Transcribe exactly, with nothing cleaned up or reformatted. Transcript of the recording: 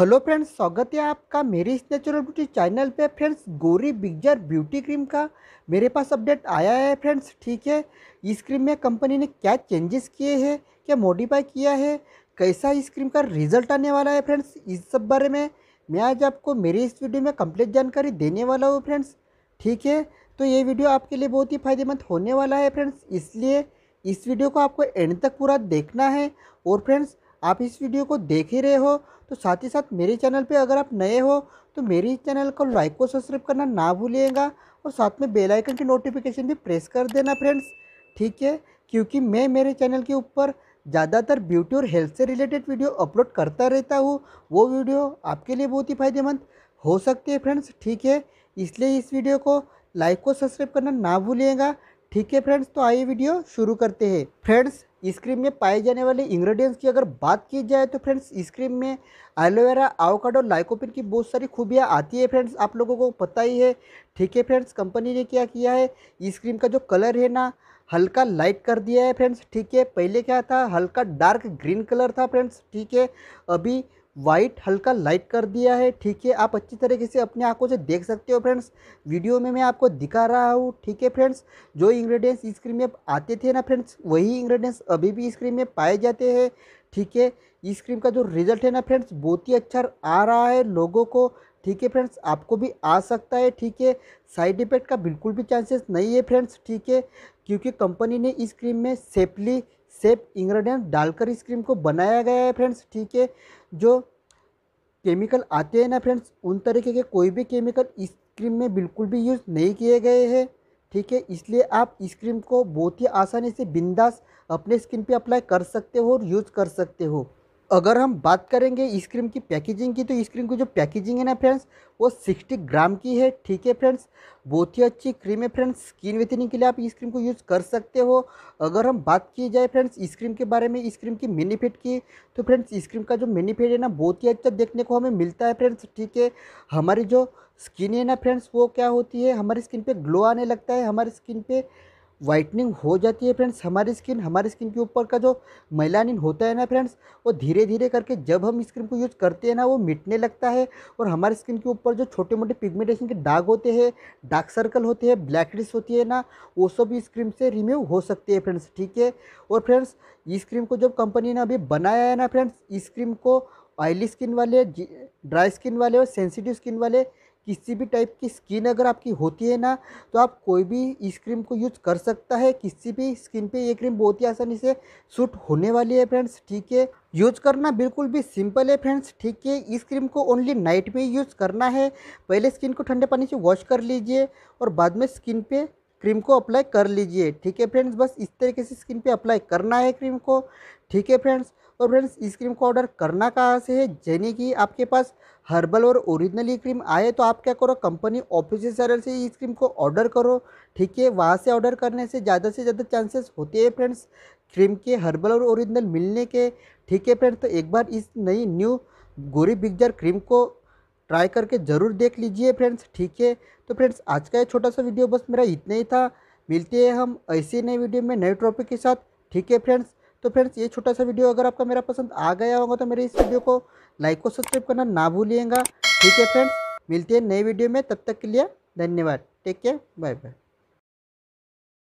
Hello friends, स्वागत है आपका मेरी इस नेचुरल ब्यूटी चैनल पे। फ्रेंड्स, गोरी बिगजर ब्यूटी क्रीम का मेरे पास अपडेट आया है फ्रेंड्स, ठीक है। इस क्रीम में कंपनी ने क्या चेंजेस किए हैं, क्या मॉडिफाई किया है, कैसा इस क्रीम का रिजल्ट आने वाला है फ्रेंड्स, इस सब बारे में मैं आज आपको मेरी इस वीडियो में कंप्लीट जानकारी देने वाला हूँ फ्रेंड्स, ठीक है। तो ये वीडियो आपके लिए बहुत ही फ़ायदेमंद होने वाला है फ्रेंड्स, इसलिए इस वीडियो को आपको एंड तक पूरा देखना है। और फ्रेंड्स, आप इस वीडियो को देख ही रहे हो तो साथ ही साथ मेरे चैनल पे अगर आप नए हो तो मेरे चैनल को लाइक और सब्सक्राइब करना ना भूलिएगा, और साथ में बेल आइकन की नोटिफिकेशन भी प्रेस कर देना फ्रेंड्स, ठीक है। क्योंकि मैं मेरे चैनल के ऊपर ज़्यादातर ब्यूटी और हेल्थ से रिलेटेड वीडियो अपलोड करता रहता हूँ, वो वीडियो आपके लिए बहुत ही फायदेमंद हो सकती है फ्रेंड्स, ठीक है। इसलिए इस वीडियो को लाइक और सब्सक्राइब करना ना भूलिएगा, ठीक है फ्रेंड्स। तो आइए वीडियो शुरू करते हैं। फ्रेंड्स, इस क्रीम में पाए जाने वाले इंग्रेडिएंट्स की अगर बात की जाए तो फ्रेंड्स इस क्रीम में एलोवेरा, एवोकाडो, लाइकोपिन की बहुत सारी खूबियाँ आती है फ्रेंड्स, आप लोगों को पता ही है, ठीक है। फ्रेंड्स, कंपनी ने क्या किया है, इस क्रीम का जो कलर है ना, हल्का लाइट कर दिया है फ्रेंड्स, ठीक है। पहले क्या था, हल्का डार्क ग्रीन कलर था फ्रेंड्स, ठीक है। अभी वाइट हल्का लाइट कर दिया है, ठीक है। आप अच्छी तरीके से अपने आंखों से देख सकते हो फ्रेंड्स, वीडियो में मैं आपको दिखा रहा हूँ, ठीक है फ्रेंड्स। जो इंग्रेडिएंट्स इस क्रीम में आते थे ना फ्रेंड्स, वही इंग्रेडिएंट्स अभी भी इस क्रीम में पाए जाते हैं, ठीक है। इस क्रीम का जो रिजल्ट है ना फ्रेंड्स, बहुत ही अच्छा आ रहा है लोगों को, ठीक है फ्रेंड्स। आपको भी आ सकता है, ठीक है। साइड इफेक्ट का बिल्कुल भी चांसेस नहीं है फ्रेंड्स, ठीक है। क्योंकि कंपनी ने इस क्रीम में सेफली सेफ इंग्रेडिएंट डालकर इस क्रीम को बनाया गया है फ्रेंड्स, ठीक है। जो केमिकल आते हैं ना फ्रेंड्स, उन तरीके के कोई भी केमिकल इस क्रीम में बिल्कुल भी यूज़ नहीं किए गए हैं, ठीक है। इसलिए आप इस क्रीम को बहुत ही आसानी से बिंदास अपने स्किन पे अप्लाई कर सकते हो और यूज़ कर सकते हो। अगर हम बात करेंगे इस क्रीम की पैकेजिंग की, तो इस क्रीम की जो पैकेजिंग है ना फ्रेंड्स, वो सिक्सटी ग्राम की है, ठीक है फ्रेंड्स। बहुत ही अच्छी क्रीम है फ्रेंड्स, स्किन व्हाइटनिंग के लिए आप इस क्रीम को यूज़ कर सकते हो। अगर हम बात की जाए फ्रेंड्स इस क्रीम के बारे में, इस क्रीम की बेनिफिट की, तो फ्रेंड्स इस क्रीम का जो बेनिफिट है ना, बहुत ही अच्छा देखने को हमें मिलता है फ्रेंड्स, ठीक है। हमारी जो स्किन है ना फ्रेंड्स, वो क्या होती है, हमारी स्किन पर ग्लो आने लगता है, हमारी स्किन पर वाइटनिंग हो जाती है फ्रेंड्स। हमारी स्किन हमारी स्किन के ऊपर का जो मेलानिन होता है ना फ्रेंड्स, वो धीरे धीरे करके जब हम इस क्रीम को यूज़ करते हैं ना, वो मिटने लगता है। और हमारी स्किन के ऊपर जो छोटे मोटे पिगमेंटेशन के दाग होते हैं, डार्क सर्कल होते हैं, ब्लैक रिस होती है ना, वो सब इस क्रीम से रिमूव हो सकती है फ्रेंड्स, ठीक है। और फ्रेंड्स, इस क्रीम को जब कंपनी ने अभी बनाया है ना फ्रेंड्स, इस क्रीम को ऑयली स्किन वाले, ड्राई स्किन वाले और सेंसिटिव स्किन वाले, किसी भी टाइप की स्किन अगर आपकी होती है ना, तो आप कोई भी इस क्रीम को यूज़ कर सकता है। किसी भी स्किन पे ये क्रीम बहुत ही आसानी से सूट होने वाली है फ्रेंड्स, ठीक है। यूज़ करना बिल्कुल भी सिंपल है फ्रेंड्स, ठीक है। इस क्रीम को ओनली नाइट में यूज़ करना है। पहले स्किन को ठंडे पानी से वॉश कर लीजिए और बाद में स्किन पे क्रीम को अप्लाई कर लीजिए, ठीक है फ्रेंड्स। बस इस तरीके से स्किन पे अप्लाई करना है क्रीम को, ठीक है फ्रेंड्स। और फ्रेंड्स, इस क्रीम को ऑर्डर करना कहाँ से है, यानी कि आपके पास हर्बल और ओरिजिनली क्रीम आए तो आप क्या करो, कंपनी ऑफिशियल से इस क्रीम को ऑर्डर करो, ठीक है। वहाँ से ऑर्डर करने से ज़्यादा से ज़्यादा चांसेस होते हैं फ्रेंड्स क्रीम के हर्बल और ओरिजिनल मिलने के, ठीक है फ्रेंड्स। तो एक बार इस नई न्यू गोरी बिगजर क्रीम को ट्राई करके ज़रूर देख लीजिए फ्रेंड्स, ठीक है। तो फ्रेंड्स, आज का ये छोटा सा वीडियो बस मेरा इतना ही था। मिलते हैं हम ऐसे नए वीडियो में नए टॉपिक के साथ, ठीक है फ्रेंड्स। तो फ्रेंड्स, ये छोटा सा वीडियो अगर आपका मेरा पसंद आ गया होगा तो मेरे इस वीडियो को लाइक और सब्सक्राइब करना ना भूलिएगा, ठीक है फ्रेंड्स। मिलते हैं नए वीडियो में, तब तक के लिए धन्यवाद, टेक केयर, बाय बाय।